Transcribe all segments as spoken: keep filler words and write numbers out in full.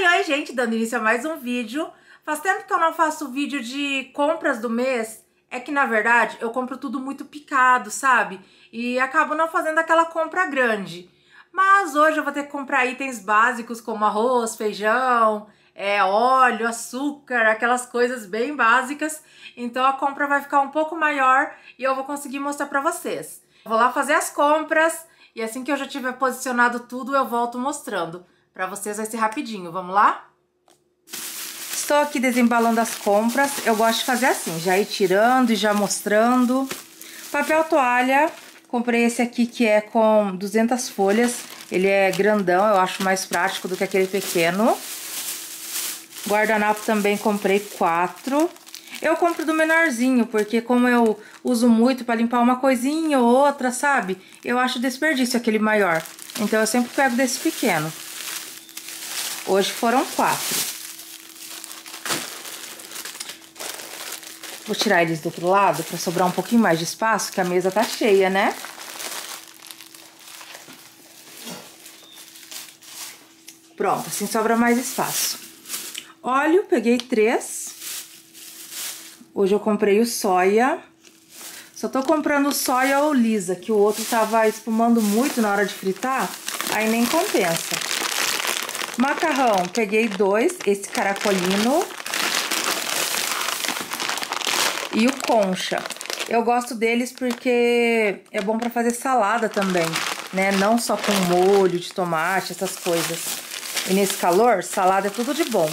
Oi, oi, gente, dando início a mais um vídeo. Faz tempo que eu não faço vídeo de compras do mês. É que, na verdade, eu compro tudo muito picado, sabe? E acabo não fazendo aquela compra grande. Mas hoje eu vou ter que comprar itens básicos como arroz, feijão, é, óleo, açúcar, aquelas coisas bem básicas. Então a compra vai ficar um pouco maior e eu vou conseguir mostrar pra vocês. Vou lá fazer as compras e assim que eu já tiver posicionado tudo, eu volto mostrando. Pra vocês vai ser rapidinho, vamos lá? Estou aqui desembalando as compras. Eu gosto de fazer assim, já ir tirando e já mostrando. Papel toalha, comprei esse aqui que é com duzentas folhas. Ele é grandão, eu acho mais prático do que aquele pequeno. Guardanapo também comprei quatro. Eu compro do menorzinho, porque como eu uso muito para limpar uma coisinha ou outra, sabe? Eu acho desperdício aquele maior. Então eu sempre pego desse pequeno. Hoje foram quatro. Vou tirar eles do outro lado para sobrar um pouquinho mais de espaço, que a mesa tá cheia, né? Pronto, assim sobra mais espaço. Óleo, peguei três. Hoje eu comprei o soja. Só tô comprando soja ou lisa, que o outro tava espumando muito na hora de fritar, aí nem compensa. Macarrão, peguei dois, esse caracolino. E o concha. Eu gosto deles porque é bom pra fazer salada também, né? Não só com molho de tomate, essas coisas. E nesse calor, salada é tudo de bom.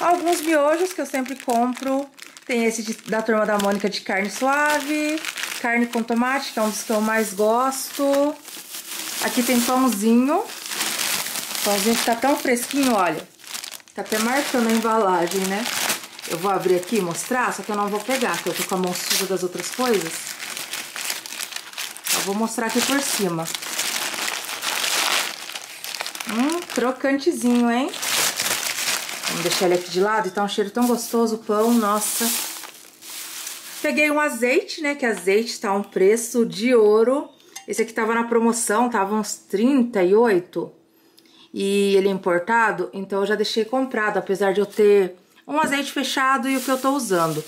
Alguns miojos que eu sempre compro. Tem esse de, da Turma da Mônica de carne suave, carne com tomate, que é um dos que eu mais gosto. Aqui tem pãozinho. Pãozinho que tá tão fresquinho, olha. Tá até marcando a embalagem, né? Eu vou abrir aqui e mostrar, só que eu não vou pegar, porque eu tô com a mão suja das outras coisas. Eu vou mostrar aqui por cima. Hum, crocantezinho, hein? Vamos deixar ele aqui de lado, e tá um cheiro tão gostoso, o pão, nossa. Peguei um azeite, né, que azeite tá um preço de ouro. Esse aqui tava na promoção, tava uns trinta e oito. E ele é importado, então eu já deixei comprado, apesar de eu ter um azeite fechado e o que eu tô usando.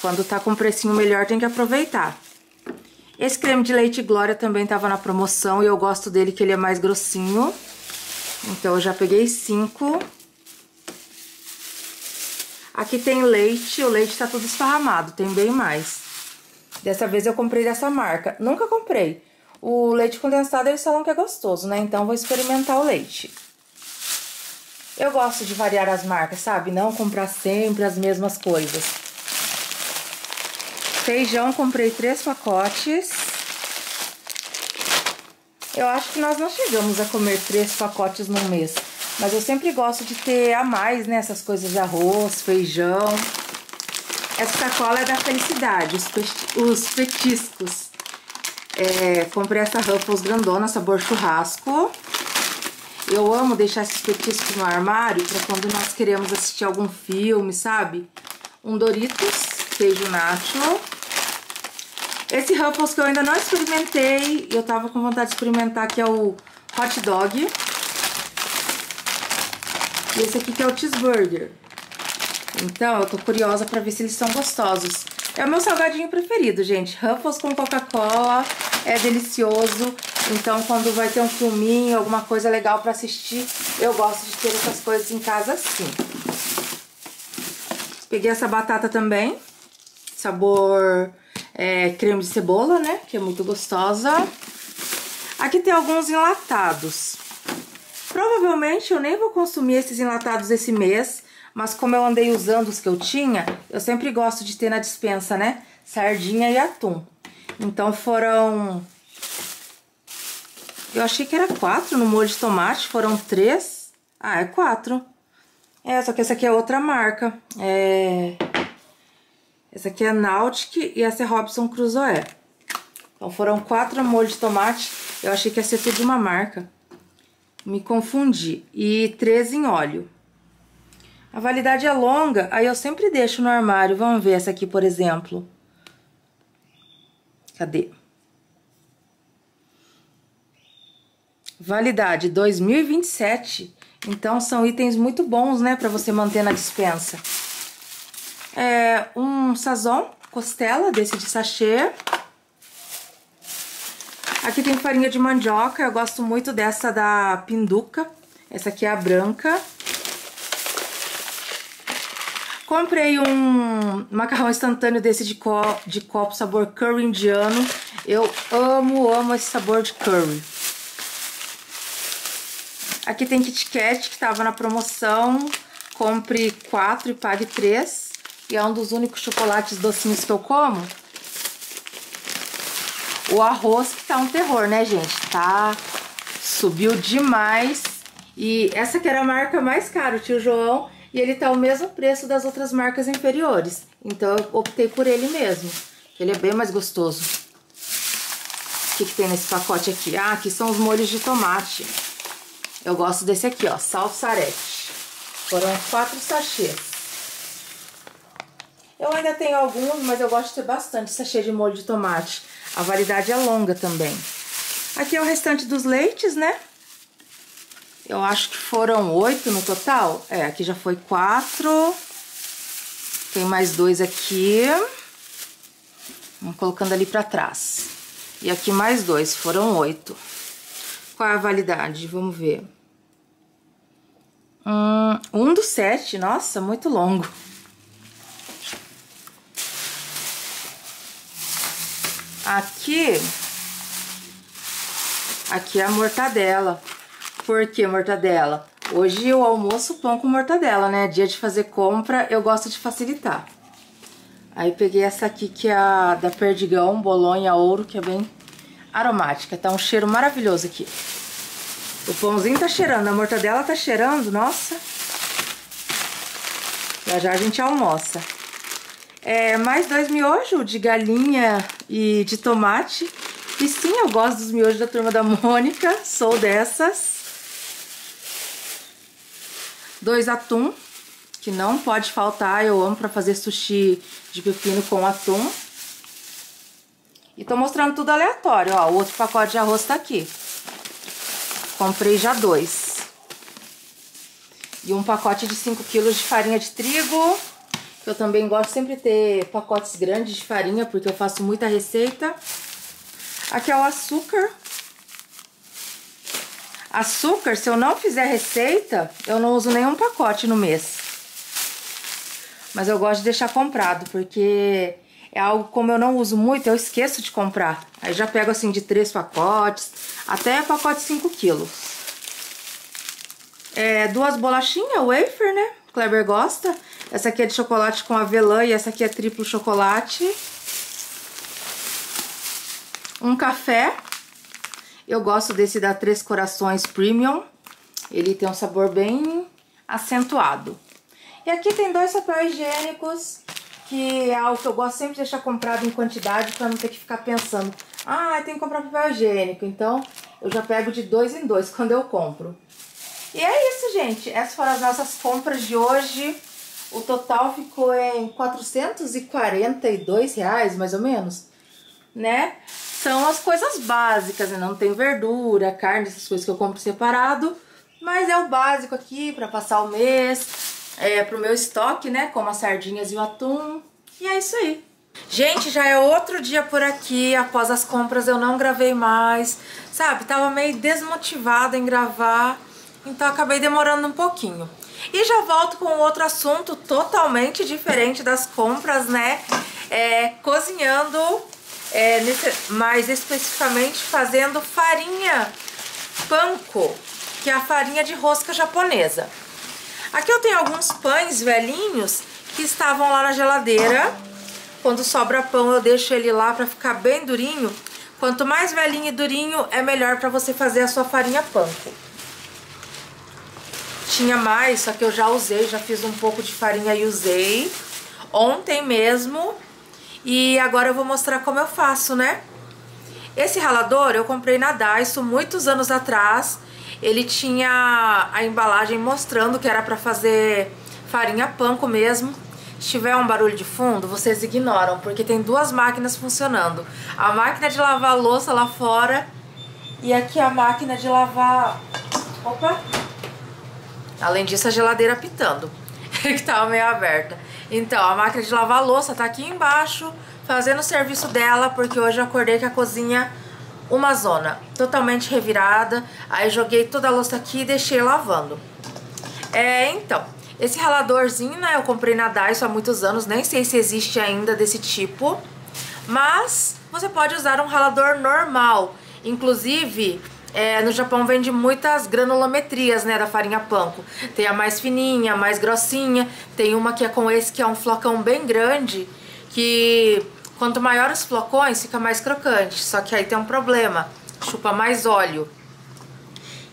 Quando tá com um precinho melhor, tem que aproveitar. Esse creme de leite Glória também tava na promoção e eu gosto dele, que ele é mais grossinho. Então eu já peguei cinco. Aqui tem leite, o leite tá tudo esparramado, tem bem mais. Dessa vez eu comprei dessa marca, nunca comprei. O leite condensado eles falam que é gostoso, né? Então vou experimentar o leite. Eu gosto de variar as marcas, sabe? Não comprar sempre as mesmas coisas. Feijão, comprei três pacotes. Eu acho que nós não chegamos a comer três pacotes no mês. Mas eu sempre gosto de ter a mais, né? Essas coisas de arroz, feijão. Essa sacola é da felicidade, os, peti os petiscos. É, comprei essa Ruffles grandona, sabor churrasco. Eu amo deixar esses petiscos no armário para quando nós queremos assistir algum filme, sabe? Um Doritos, queijo nacho. Esse Ruffles que eu ainda não experimentei, eu tava com vontade de experimentar, que é o hot dog. E esse aqui que é o cheeseburger. Então, eu tô curiosa pra ver se eles são gostosos. É o meu salgadinho preferido, gente. Ruffles com Coca-Cola. É delicioso. Então, quando vai ter um filminho, alguma coisa legal pra assistir, eu gosto de ter essas coisas em casa assim. Peguei essa batata também. Sabor é, creme de cebola, né? Que é muito gostosa. Aqui tem alguns enlatados. Provavelmente eu nem vou consumir esses enlatados esse mês, mas como eu andei usando os que eu tinha, eu sempre gosto de ter na dispensa, né? Sardinha e atum. Então foram... Eu achei que era quatro no molho de tomate, foram três. Ah, é quatro. É, só que essa aqui é outra marca. É... Essa aqui é Nautic e essa é Robson Crusoe. Então foram quatro molhos de tomate. Eu achei que ia ser tudo uma marca. Me confundi. E três em óleo. A validade é longa, aí eu sempre deixo no armário. Vamos ver essa aqui, por exemplo. Cadê? Validade, dois mil e vinte e sete. Então são itens muito bons, né, para você manter na dispensa. É um sazon, costela, desse de sachê. Aqui tem farinha de mandioca, eu gosto muito dessa da Pinduca. Essa aqui é a branca. Comprei um macarrão instantâneo desse de, co de copo, sabor curry indiano. Eu amo, amo esse sabor de curry. Aqui tem Kit Kat, que estava na promoção. Compre quatro e pague três. E é um dos únicos chocolates docinhos que eu como. O arroz que tá um terror, né, gente? Tá... Subiu demais. E essa que era a marca mais cara, o Tio João... E ele tá o mesmo preço das outras marcas inferiores. Então eu optei por ele mesmo. Ele é bem mais gostoso. O que, que tem nesse pacote aqui? Ah, aqui são os molhos de tomate. Eu gosto desse aqui, ó. Salsarete. Foram quatro sachês. Eu ainda tenho alguns, mas eu gosto de ter bastante sachê de molho de tomate. A validade é longa também. Aqui é o restante dos leites, né? Eu acho que foram oito no total. É, aqui já foi quatro. Tem mais dois aqui. Vamos colocando ali pra trás. E aqui mais dois, foram oito. Qual é a validade? Vamos ver. Hum, um dos sete, nossa, muito longo. Aqui... Aqui é a mortadela. Por que mortadela? Hoje eu almoço pão com mortadela, né? Dia de fazer compra, eu gosto de facilitar. Aí peguei essa aqui que é a da Perdigão, Bolonha Ouro, que é bem aromática. Tá um cheiro maravilhoso aqui. O pãozinho tá cheirando, a mortadela tá cheirando, nossa. Já já a gente almoça. É, mais dois miojos de galinha e de tomate. E sim, eu gosto dos miojos da Turma da Mônica, sou dessas. Dois atum, que não pode faltar, eu amo pra fazer sushi de pepino com atum. E tô mostrando tudo aleatório, ó, o outro pacote de arroz tá aqui. Comprei já dois. E um pacote de cinco quilos de farinha de trigo, que eu também gosto sempre de ter pacotes grandes de farinha, porque eu faço muita receita. Aqui é o açúcar. Açúcar, se eu não fizer receita, eu não uso nenhum pacote no mês. Mas eu gosto de deixar comprado, porque é algo como eu não uso muito, eu esqueço de comprar. Aí já pego assim de três pacotes, até pacote cinco quilos. É, duas bolachinhas, wafer, né? O Kleber gosta. Essa aqui é de chocolate com avelã e essa aqui é triplo chocolate. Um café. Eu gosto desse da Três Corações Premium. Ele tem um sabor bem acentuado. E aqui tem dois papéis higiênicos, que é algo que eu gosto sempre de deixar comprado em quantidade para não ter que ficar pensando. Ah, tem que comprar papel higiênico. Então, eu já pego de dois em dois quando eu compro. E é isso, gente. Essas foram as nossas compras de hoje. O total ficou em quatrocentos e quarenta e dois reais, mais ou menos, né? São as coisas básicas, né? Não tem verdura, carne, essas coisas que eu compro separado, mas é o básico aqui para passar o mês, é, pro meu estoque, né? Como as sardinhas e o atum, e é isso aí. Gente, já é outro dia por aqui, após as compras eu não gravei mais, sabe? Tava meio desmotivada em gravar, então acabei demorando um pouquinho. E já volto com outro assunto totalmente diferente das compras, né? É, cozinhando... É, nesse, mais especificamente fazendo farinha panko, que é a farinha de rosca japonesa. Aqui eu tenho alguns pães velhinhos que estavam lá na geladeira. Quando sobra pão eu deixo ele lá para ficar bem durinho. Quanto mais velhinho e durinho é melhor para você fazer a sua farinha panko. Tinha mais, só que eu já usei, já fiz um pouco de farinha e usei ontem mesmo. E agora eu vou mostrar como eu faço, né? Esse ralador eu comprei na Daiso muitos anos atrás. Ele tinha a embalagem mostrando que era pra fazer farinha panko mesmo. Se tiver um barulho de fundo, vocês ignoram, porque tem duas máquinas funcionando. A máquina de lavar a louça lá fora e aqui a máquina de lavar... Opa! Além disso, a geladeira pitando, que tava meio aberta. Então, a máquina de lavar louça tá aqui embaixo, fazendo o serviço dela, porque hoje eu acordei com a cozinha uma zona, totalmente revirada. Aí joguei toda a louça aqui e deixei lavando. É, então, esse raladorzinho, né, eu comprei na Daiso há muitos anos, nem sei se existe ainda desse tipo. Mas você pode usar um ralador normal. Inclusive, é, no Japão vende muitas granulometrias, né, da farinha panko. Tem a mais fininha, a mais grossinha. Tem uma que é com esse, que é um flocão bem grande, que quanto maior os flocões, fica mais crocante. Só que aí tem um problema, chupa mais óleo.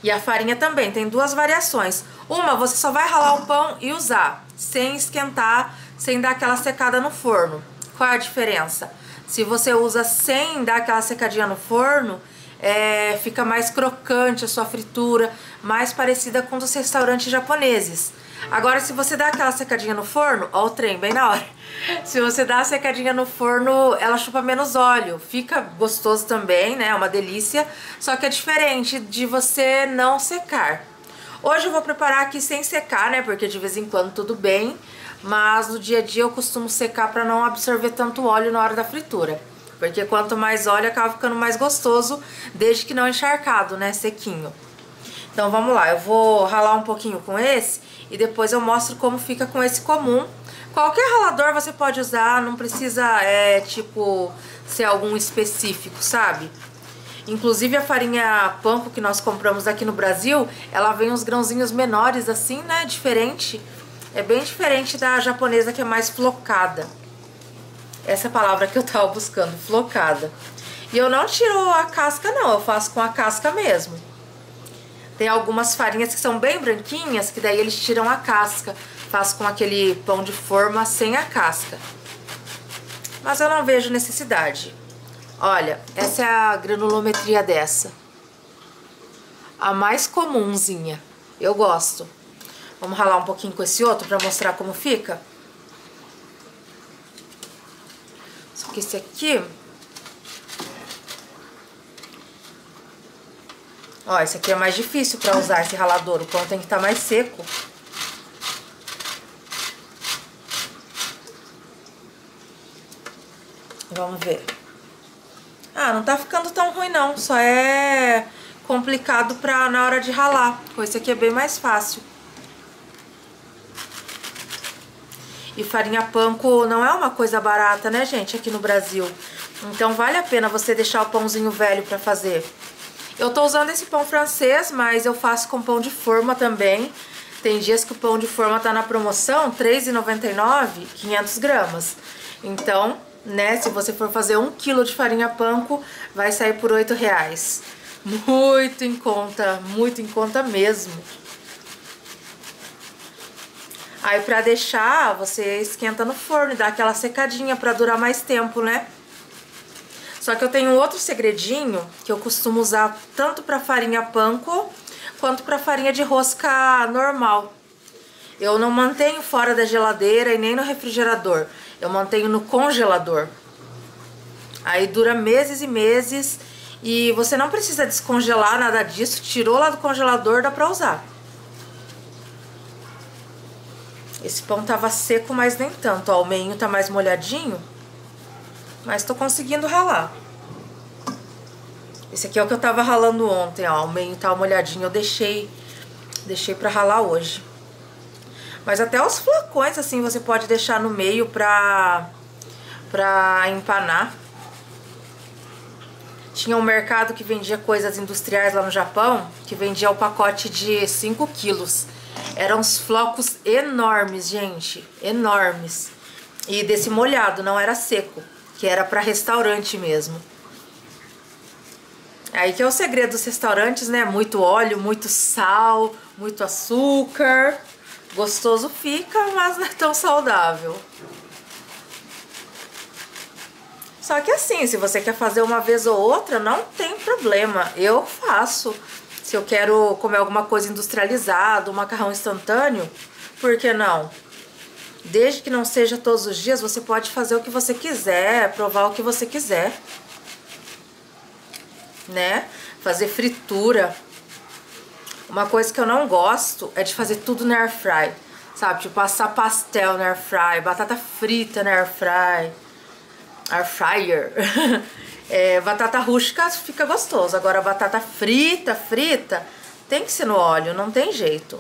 E a farinha também, tem duas variações. Uma, você só vai ralar o pão e usar, sem esquentar, sem dar aquela secada no forno. Qual é a diferença? Se você usa sem dar aquela secadinha no forno, é, fica mais crocante a sua fritura, mais parecida com dos restaurantes japoneses. Agora, se você dá aquela secadinha no forno, ó o trem, bem na hora. Se você dá a secadinha no forno, ela chupa menos óleo. Fica gostoso também, né? É uma delícia. Só que é diferente de você não secar. Hoje eu vou preparar aqui sem secar, né? Porque de vez em quando tudo bem. Mas no dia a dia eu costumo secar para não absorver tanto óleo na hora da fritura. Porque quanto mais óleo, acaba ficando mais gostoso, desde que não encharcado, né? Sequinho. Então vamos lá, eu vou ralar um pouquinho com esse e depois eu mostro como fica com esse comum. Qualquer ralador você pode usar, não precisa, é, tipo, ser algum específico, sabe? Inclusive a farinha panko que nós compramos aqui no Brasil, ela vem uns grãozinhos menores assim, né? Diferente. É bem diferente da japonesa, que é mais flocada. Essa é a palavra que eu tava buscando, flocada. E eu não tiro a casca não, eu faço com a casca mesmo. Tem algumas farinhas que são bem branquinhas, que daí eles tiram a casca. Faço com aquele pão de forma sem a casca. Mas eu não vejo necessidade. Olha, essa é a granulometria dessa. A mais comumzinha. Eu gosto. Vamos ralar um pouquinho com esse outro para mostrar como fica. Só que esse aqui... Ó, esse aqui é mais difícil para usar, esse ralador. O pão tem que estar mais seco. Vamos ver. Ah, não tá ficando tão ruim não. Só é complicado pra, na hora de ralar. Com esse aqui é bem mais fácil. E farinha panko não é uma coisa barata, né, gente, aqui no Brasil. Então vale a pena você deixar o pãozinho velho pra fazer. Eu tô usando esse pão francês, mas eu faço com pão de forma também. Tem dias que o pão de forma tá na promoção, três reais e noventa e nove, quinhentas gramas. Então, né, se você for fazer um quilo de farinha panko, vai sair por oito reais. Muito em conta, muito em conta mesmo. Aí pra deixar, você esquenta no forno e dá aquela secadinha pra durar mais tempo, né? Só que eu tenho outro segredinho que eu costumo usar tanto pra farinha panko quanto pra farinha de rosca normal. Eu não mantenho fora da geladeira e nem no refrigerador. Eu mantenho no congelador. Aí dura meses e meses e você não precisa descongelar nada disso. Tirou lá do congelador, dá pra usar. Esse pão tava seco, mas nem tanto, ó, o meinho tá mais molhadinho, mas tô conseguindo ralar. Esse aqui é o que eu tava ralando ontem, ó, o meinho tá molhadinho, eu deixei, deixei pra ralar hoje. Mas até os flocões, assim, você pode deixar no meio pra, pra empanar. Tinha um mercado que vendia coisas industriais lá no Japão, que vendia o pacote de cinco quilos. Eram uns flocos enormes, gente, enormes. E desse molhado, não era seco, que era pra restaurante mesmo. Aí que é o segredo dos restaurantes, né? Muito óleo, muito sal, muito açúcar. Gostoso fica, mas não é tão saudável. Só que assim, se você quer fazer uma vez ou outra, não tem problema. Eu faço. Se eu quero comer alguma coisa industrializada, um macarrão instantâneo, por que não? Desde que não seja todos os dias, você pode fazer o que você quiser, provar o que você quiser. Né? Fazer fritura. Uma coisa que eu não gosto é de fazer tudo na air fry, sabe? Tipo, passar pastel na air fry, batata frita na air fry, air fryer. É, batata rústica fica gostoso, agora batata frita, frita, tem que ser no óleo, não tem jeito.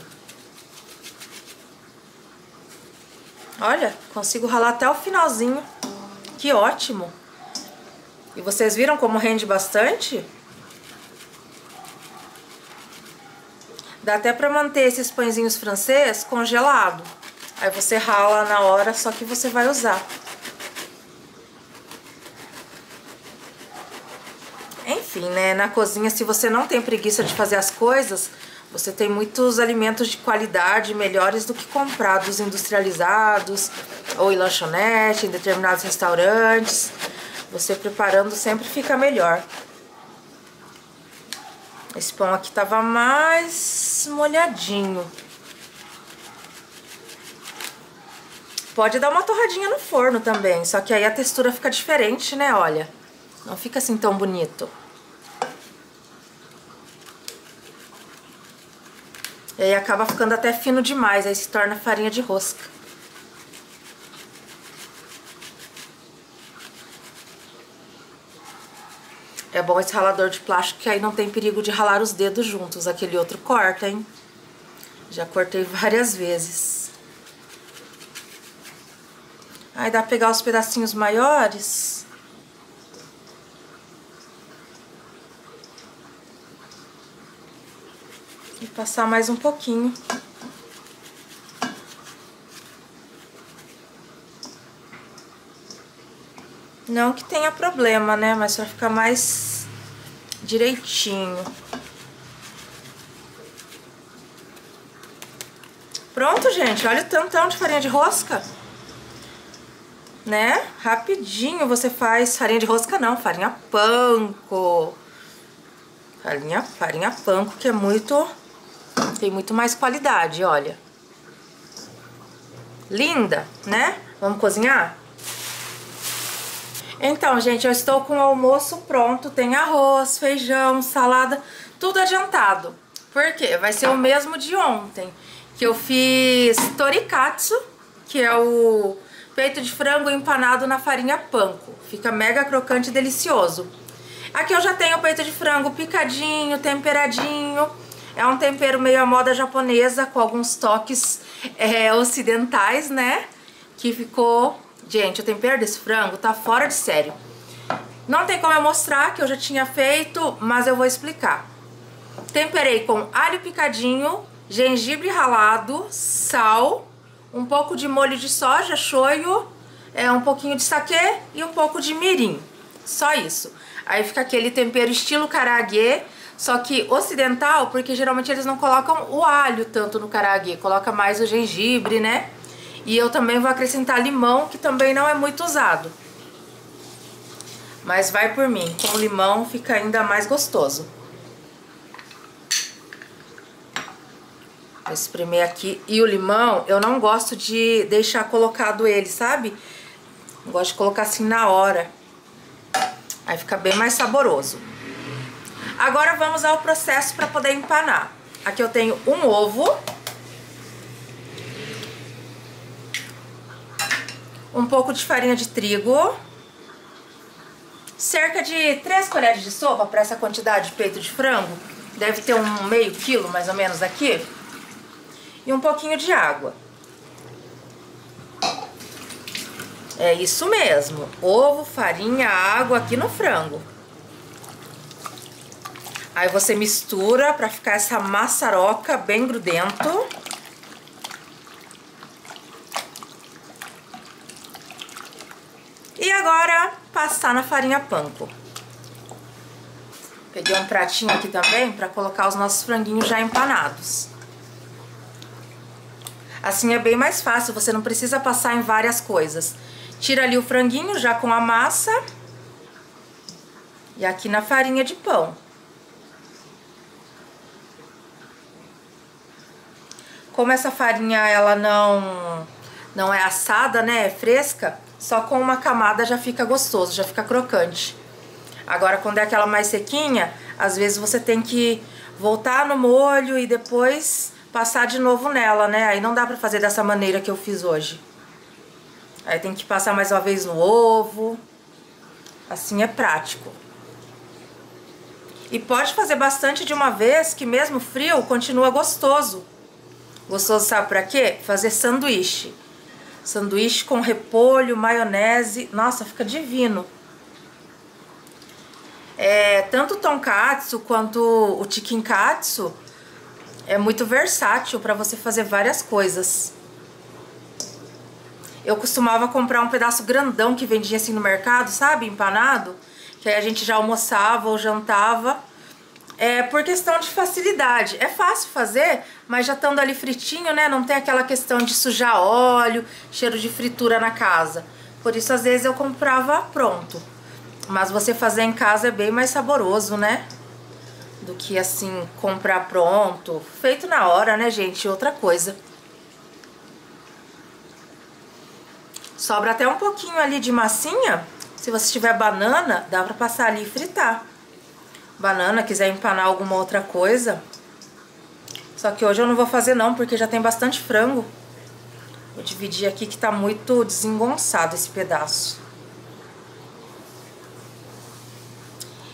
Olha, consigo ralar até o finalzinho. Que ótimo! E vocês viram como rende bastante? Dá até pra manter esses pãezinhos francês congelado. Aí você rala na hora, só que você vai usar. Enfim, né? Na cozinha, se você não tem preguiça de fazer as coisas, você tem muitos alimentos de qualidade melhores do que comprados industrializados ou em lanchonete, em determinados restaurantes. Você preparando sempre fica melhor. Esse pão aqui tava mais molhadinho. Pode dar uma torradinha no forno também, só que aí a textura fica diferente, né? Olha, não fica assim tão bonito. E aí acaba ficando até fino demais, aí se torna farinha de rosca. É bom esse ralador de plástico, que aí não tem perigo de ralar os dedos juntos. Aquele outro corta, hein? Já cortei várias vezes. Aí dá pra pegar os pedacinhos maiores. E passar mais um pouquinho. Não que tenha problema, né? Mas vai ficar mais direitinho. Pronto, gente. Olha o tantão de farinha de rosca. Né? Rapidinho você faz farinha de rosca, não. Farinha panko. Farinha, farinha panko, que é muito... tem muito mais qualidade, olha. Linda, né? Vamos cozinhar? Então, gente, eu estou com o almoço pronto. Tem arroz, feijão, salada, tudo adiantado. Por quê? Vai ser o mesmo de ontem, que eu fiz Tori Katsu, que é o peito de frango empanado na farinha panko. Fica mega crocante e delicioso. Aqui eu já tenho o peito de frango picadinho, temperadinho. É um tempero meio à moda japonesa, com alguns toques é, ocidentais, né? Que ficou... Gente, o tempero desse frango tá fora de sério. Não tem como eu mostrar, que eu já tinha feito, mas eu vou explicar. Temperei com alho picadinho, gengibre ralado, sal, um pouco de molho de soja, shoyu, é, um pouquinho de saquê e um pouco de mirim. Só isso. Aí fica aquele tempero estilo karaagê, só que ocidental, porque geralmente eles não colocam o alho tanto no karaagê, coloca mais o gengibre, né? E eu também vou acrescentar limão, que também não é muito usado. Mas vai por mim, com limão fica ainda mais gostoso. Vou espremer aqui. E o limão, eu não gosto de deixar colocado ele, sabe? Eu gosto de colocar assim na hora. Aí fica bem mais saboroso. Agora vamos ao processo para poder empanar. Aqui eu tenho um ovo... um pouco de farinha de trigo, cerca de três colheres de sopa para essa quantidade de peito de frango, deve ter um meio quilo mais ou menos aqui, e um pouquinho de água. É isso mesmo, ovo, farinha, água aqui no frango. Aí você mistura para ficar essa maçaroca bem grudento. E agora, passar na farinha panko. Peguei um pratinho aqui também para colocar os nossos franguinhos já empanados. Assim é bem mais fácil, você não precisa passar em várias coisas. Tira ali o franguinho já com a massa. E aqui na farinha de pão. Como essa farinha ela não, não é assada, né? É fresca. Só com uma camada já fica gostoso, já fica crocante. Agora, quando é aquela mais sequinha, às vezes você tem que voltar no molho e depois passar de novo nela, né? Aí não dá pra fazer dessa maneira que eu fiz hoje. Aí tem que passar mais uma vez no ovo. Assim é prático. E pode fazer bastante de uma vez, que mesmo frio continua gostoso. Gostoso sabe pra quê? Fazer sanduíche. Sanduíche com repolho, maionese. Nossa, fica divino. É, tanto o tonkatsu quanto o chicken katsu é muito versátil para você fazer várias coisas. Eu costumava comprar um pedaço grandão que vendia assim no mercado, sabe? Empanado. Que aí a gente já almoçava ou jantava. É, por questão de facilidade. É fácil fazer, mas já estando ali fritinho, né? Não tem aquela questão de sujar óleo, cheiro de fritura na casa. Por isso, às vezes, eu comprava pronto. Mas você fazer em casa é bem mais saboroso, né? Do que, assim, comprar pronto. Feito na hora, né, gente? Outra coisa. Sobra até um pouquinho ali de massinha. Se você tiver banana, dá pra passar ali e fritar. Banana, quiser empanar alguma outra coisa. Só que hoje eu não vou fazer não, porque já tem bastante frango. Vou dividir aqui que tá muito desengonçado esse pedaço.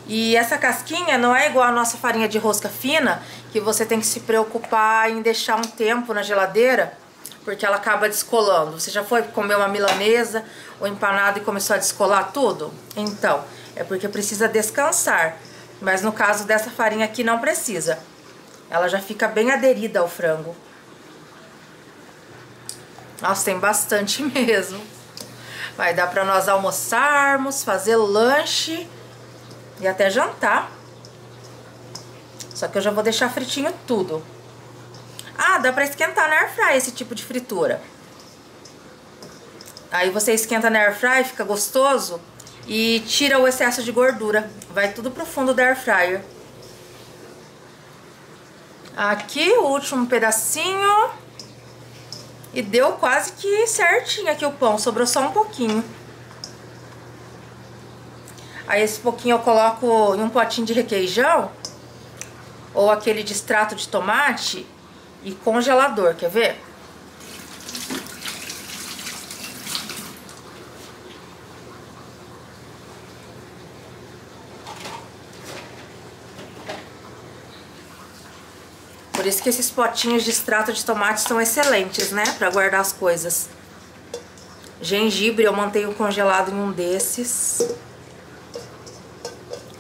E essa casquinha não é igual a nossa farinha de rosca fina, que você tem que se preocupar em deixar um tempo na geladeira, porque ela acaba descolando. Você já foi comer uma milanesa ou empanada e começou a descolar tudo? Então, é porque precisa descansar. Mas no caso dessa farinha aqui não precisa. Ela já fica bem aderida ao frango. Nossa, tem bastante mesmo. Vai dar pra nós almoçarmos, fazer lanche... E até jantar. Só que eu já vou deixar fritinho tudo. Ah, dá pra esquentar na airfry esse tipo de fritura. Aí você esquenta na airfry, fica gostoso. E tira o excesso de gordura. Vai tudo pro fundo da airfryer. Aqui o último pedacinho. E deu quase que certinho aqui o pão. Sobrou só um pouquinho. Aí esse pouquinho eu coloco em um potinho de requeijão ou aquele de extrato de tomate e congelador, quer ver? Por isso que esses potinhos de extrato de tomate são excelentes, né? Pra guardar as coisas. Gengibre eu mantenho congelado em um desses.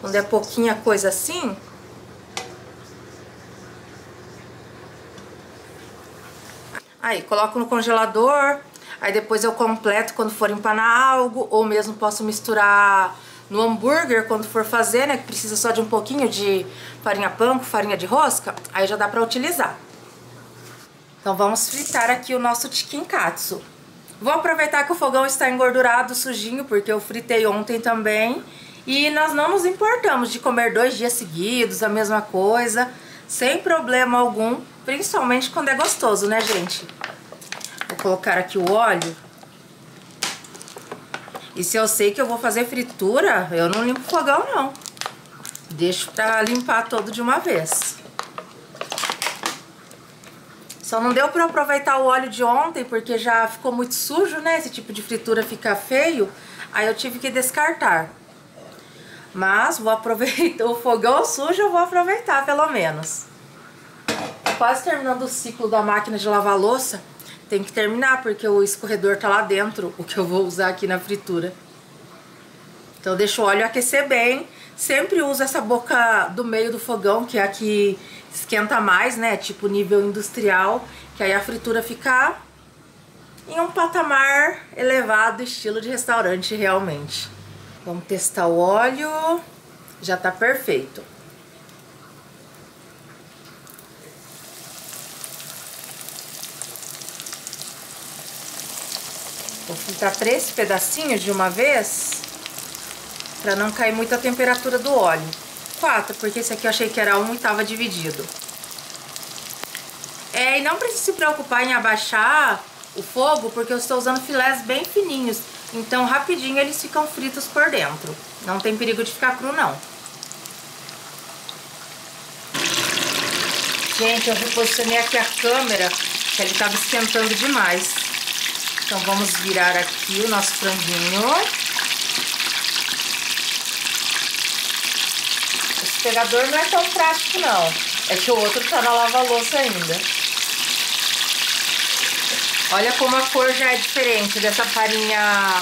Quando é pouquinha coisa assim, aí coloco no congelador, aí depois eu completo quando for empanar algo, ou mesmo posso misturar no hambúrguer quando for fazer, né, que precisa só de um pouquinho de farinha panko, farinha de rosca, aí já dá pra utilizar. Então vamos fritar aqui o nosso chicken katsu. Vou aproveitar que o fogão está engordurado, sujinho, porque eu fritei ontem também. E nós não nos importamos de comer dois dias seguidos, a mesma coisa, sem problema algum, principalmente quando é gostoso, né, gente? Vou colocar aqui o óleo. E se eu sei que eu vou fazer fritura, eu não limpo o fogão, não. Deixo pra limpar todo de uma vez. Só não deu pra aproveitar o óleo de ontem, porque já ficou muito sujo, né? Esse tipo de fritura fica feio, aí eu tive que descartar. Mas vou aproveitar o fogão sujo, eu vou aproveitar pelo menos. Quase terminando o ciclo da máquina de lavar louça. Tem que terminar porque o escorredor tá lá dentro, o que eu vou usar aqui na fritura. Então eu deixo o óleo aquecer bem. Sempre uso essa boca do meio do fogão, que é a que esquenta mais, né? Tipo nível industrial, que aí a fritura fica em um patamar elevado, estilo de restaurante realmente. Vamos testar o óleo. Já tá perfeito. Vou fritar três pedacinhos de uma vez, pra não cair muito a temperatura do óleo. Quatro, porque esse aqui eu achei que era um e tava dividido. É, e não precisa se preocupar em abaixar o fogo, porque eu estou usando filés bem fininhos. Então rapidinho eles ficam fritos por dentro. Não tem perigo de ficar cru, não. Gente, eu reposicionei aqui a câmera, que ele estava esquentando demais. Então vamos virar aqui o nosso franguinho. Esse pegador não é tão prático não, é que o outro tá na lava-louça ainda. Olha como a cor já é diferente dessa farinha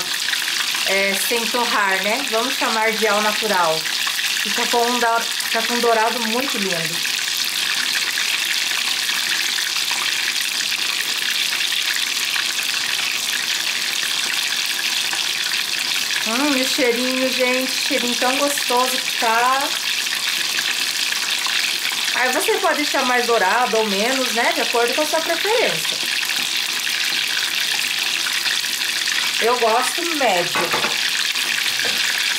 é, sem torrar, né? Vamos chamar de al natural. Fica com um, fica com um dourado muito lindo. Hum, e o cheirinho, gente, cheirinho tão gostoso que tá. Aí você pode deixar mais dourado ou menos, né? De acordo com a sua preferência. Eu gosto médio.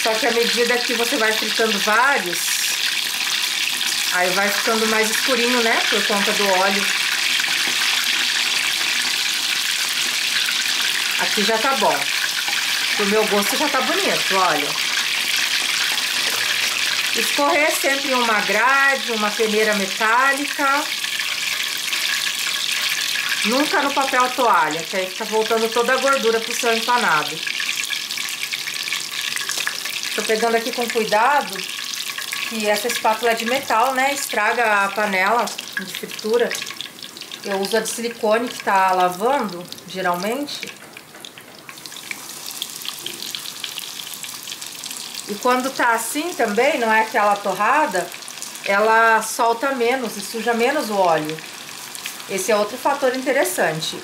Só que à medida que você vai fritando vários, aí vai ficando mais escurinho, né? Por conta do óleo. Aqui já tá bom. O meu gosto já tá bonito, olha. Escorrer sempre em uma grade, uma peneira metálica. Nunca no papel toalha, que aí tá voltando toda a gordura pro seu empanado. Tô pegando aqui com cuidado, que essa espátula é de metal, né? Estraga a panela de fritura. Eu uso a de silicone que tá lavando, geralmente. E quando tá assim também, não é aquela torrada, ela solta menos e suja menos o óleo. Esse é outro fator interessante.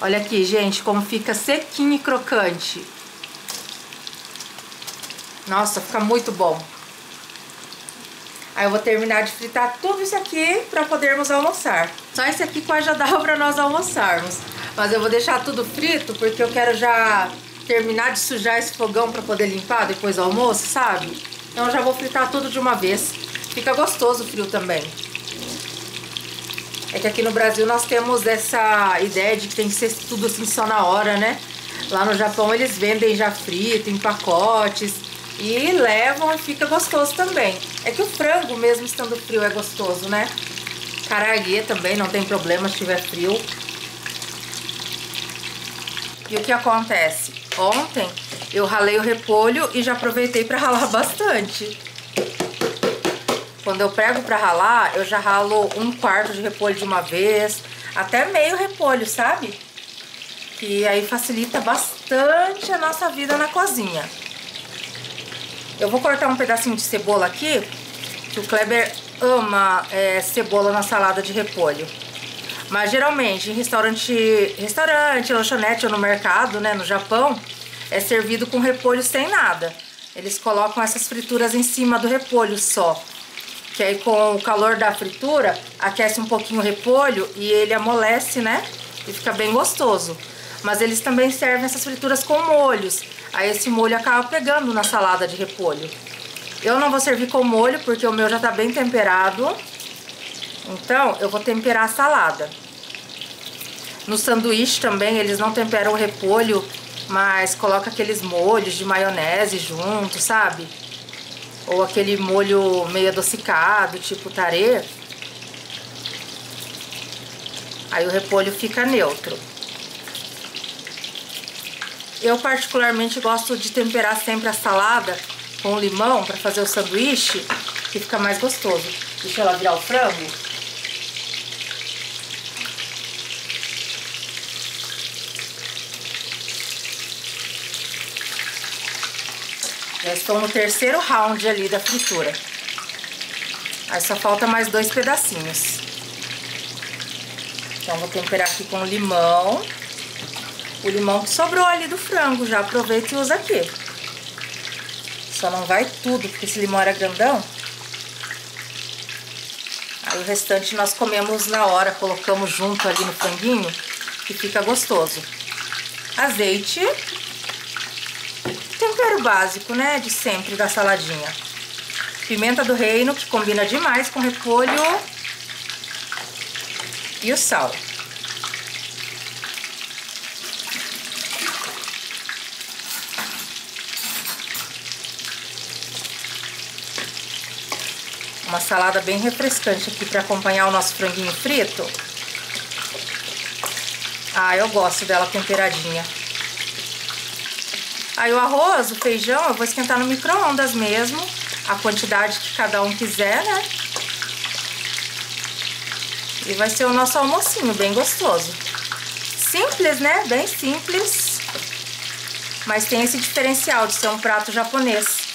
Olha aqui, gente, como fica sequinho e crocante. Nossa, fica muito bom. Aí eu vou terminar de fritar tudo isso aqui para podermos almoçar. Só esse aqui quase já dá para nós almoçarmos. Mas eu vou deixar tudo frito porque eu quero já terminar de sujar esse fogão para poder limpar depois do almoço, sabe? Então eu já vou fritar tudo de uma vez. Fica gostoso o frio também. É que aqui no Brasil nós temos essa ideia de que tem que ser tudo assim só na hora, né? Lá no Japão eles vendem já frito, em pacotes, e levam e fica gostoso também. É que o frango mesmo estando frio é gostoso, né? Karaguê também não tem problema se estiver frio. E o que acontece? Ontem eu ralei o repolho e já aproveitei para ralar bastante. Quando eu prego para ralar, eu já ralo um quarto de repolho de uma vez, até meio repolho, sabe? Que aí facilita bastante a nossa vida na cozinha. Eu vou cortar um pedacinho de cebola aqui, que o Kleber ama é, cebola na salada de repolho. Mas geralmente em restaurante, restaurante, lanchonete ou no mercado, né, no Japão, é servido com repolho sem nada. Eles colocam essas frituras em cima do repolho só. Que aí com o calor da fritura, aquece um pouquinho o repolho e ele amolece, né? E fica bem gostoso. Mas eles também servem essas frituras com molhos. Aí esse molho acaba pegando na salada de repolho. Eu não vou servir com molho porque o meu já tá bem temperado. Então, eu vou temperar a salada. No sanduíche também, eles não temperam o repolho, mas colocam aqueles molhos de maionese junto, sabe? Ou aquele molho meio adocicado, tipo tare. Aí o repolho fica neutro. Eu particularmente gosto de temperar sempre a salada com limão para fazer o sanduíche, que fica mais gostoso. Deixa ela virar o frango. Já estou no terceiro round ali da fritura. Aí só falta mais dois pedacinhos. Então vou temperar aqui com limão. O limão que sobrou ali do frango, já aproveita e usa aqui. Só não vai tudo, porque esse limão era grandão. Aí o restante nós comemos na hora, colocamos junto ali no franguinho, que fica gostoso. Azeite. Tempero básico, né, de sempre, da saladinha. Pimenta do reino, que combina demais com repolho. E o sal. uma salada bem refrescante aqui para acompanhar o nosso franguinho frito. Ah, eu gosto dela temperadinha. Aí o arroz, o feijão, eu vou esquentar no micro-ondas mesmo, a quantidade que cada um quiser, né? E vai ser o nosso almocinho, bem gostoso. Simples, né? Bem simples. Mas tem esse diferencial de ser um prato japonês.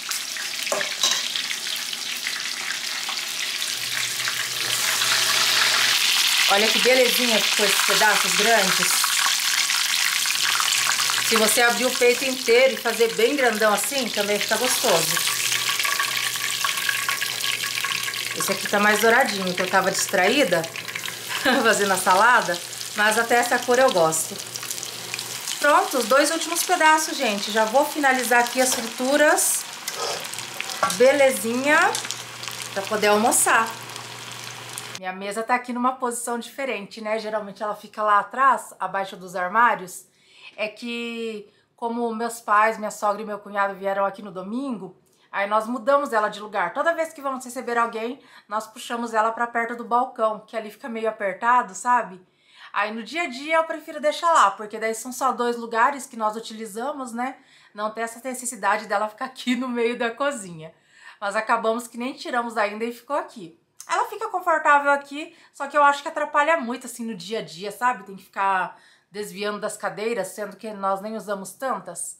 Olha que belezinha que ficou esses pedaços grandes. Se você abrir o peito inteiro e fazer bem grandão assim, também fica gostoso. Esse aqui tá mais douradinho, que eu tava distraída fazendo a salada, mas até essa cor eu gosto. Pronto, os dois últimos pedaços, gente. Já vou finalizar aqui as frituras. Belezinha, pra poder almoçar. Minha mesa tá aqui numa posição diferente, né? Geralmente ela fica lá atrás, abaixo dos armários. É que, como meus pais, minha sogra e meu cunhado vieram aqui no domingo, aí nós mudamos ela de lugar. Toda vez que vamos receber alguém, nós puxamos ela pra perto do balcão, que ali fica meio apertado, sabe? Aí no dia a dia eu prefiro deixar lá, porque daí são só dois lugares que nós utilizamos, né? Não tem essa necessidade dela ficar aqui no meio da cozinha. Mas acabamos que nem tiramos ainda e ficou aqui. Ela fica confortável aqui, só que eu acho que atrapalha muito, assim, no dia a dia, sabe? Tem que ficar desviando das cadeiras, sendo que nós nem usamos tantas.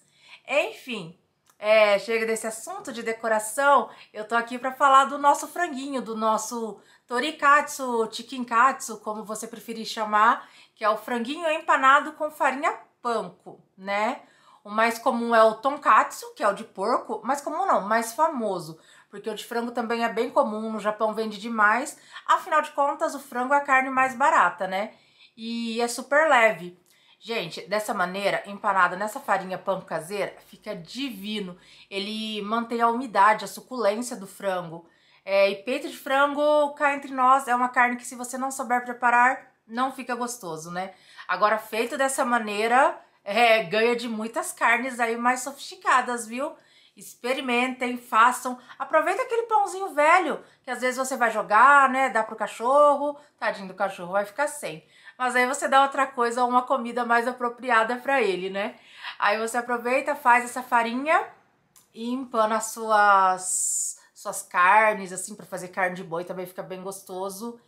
Enfim, é, chega desse assunto de decoração, eu tô aqui pra falar do nosso franguinho, do nosso Tori Katsu, Chicken Katsu, como você preferir chamar, que é o franguinho empanado com farinha panko, né? O mais comum é o tonkatsu, que é o de porco, mais comum não, mais famoso, porque o de frango também é bem comum, no Japão vende demais, afinal de contas o frango é a carne mais barata, né? E é super leve. Gente, dessa maneira, empanada nessa farinha panko caseira, fica divino. Ele mantém a umidade, a suculência do frango. É, e peito de frango, cá entre nós, é uma carne que se você não souber preparar, não fica gostoso, né? Agora, feito dessa maneira, é, ganha de muitas carnes aí mais sofisticadas, viu? Experimentem, façam, aproveita aquele pãozinho velho, que às vezes você vai jogar, né, dá pro cachorro, tadinho do cachorro, vai ficar sem. Mas aí você dá outra coisa, uma comida mais apropriada pra ele, né? Aí você aproveita, faz essa farinha e empana as suas, suas carnes, assim, pra fazer carne de boi também fica bem gostoso.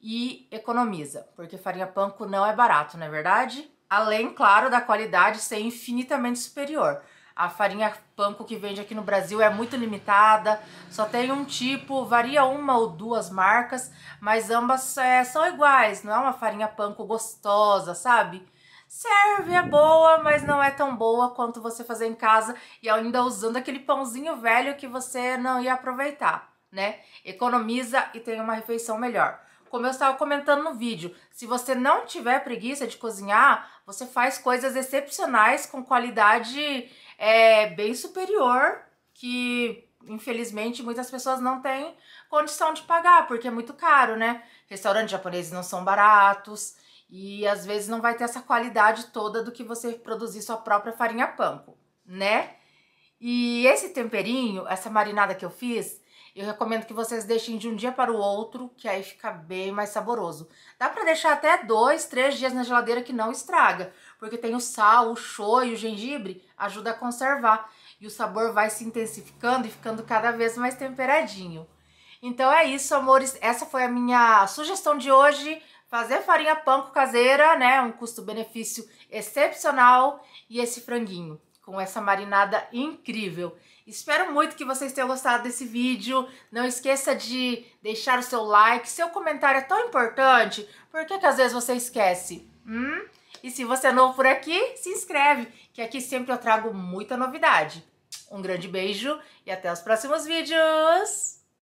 E economiza, porque farinha panko não é barato, não é verdade? Além, claro, da qualidade ser infinitamente superior. A farinha panko que vende aqui no Brasil é muito limitada, só tem um tipo, varia uma ou duas marcas, mas ambas é, são iguais, não é uma farinha panko gostosa, sabe? Serve, é boa, mas não é tão boa quanto você fazer em casa e ainda usando aquele pãozinho velho que você não ia aproveitar, né? Economiza e tem uma refeição melhor. Como eu estava comentando no vídeo, se você não tiver preguiça de cozinhar, você faz coisas excepcionais com qualidade é, bem superior, que infelizmente muitas pessoas não têm condição de pagar, porque é muito caro, né? Restaurantes japoneses não são baratos e às vezes não vai ter essa qualidade toda do que você produzir sua própria farinha panko, né? E esse temperinho, essa marinada que eu fiz, eu recomendo que vocês deixem de um dia para o outro, que aí fica bem mais saboroso. Dá para deixar até dois, três dias na geladeira que não estraga, porque tem o sal, o shoyu, o gengibre, ajuda a conservar. E o sabor vai se intensificando e ficando cada vez mais temperadinho. Então é isso, amores. Essa foi a minha sugestão de hoje. Fazer farinha panko caseira, né? Um custo-benefício excepcional. E esse franguinho com essa marinada incrível. Espero muito que vocês tenham gostado desse vídeo. Não esqueça de deixar o seu like. Seu comentário é tão importante. Por que que às vezes você esquece? Hum? E se você é novo por aqui, se inscreve, que aqui sempre eu trago muita novidade. Um grande beijo e até os próximos vídeos!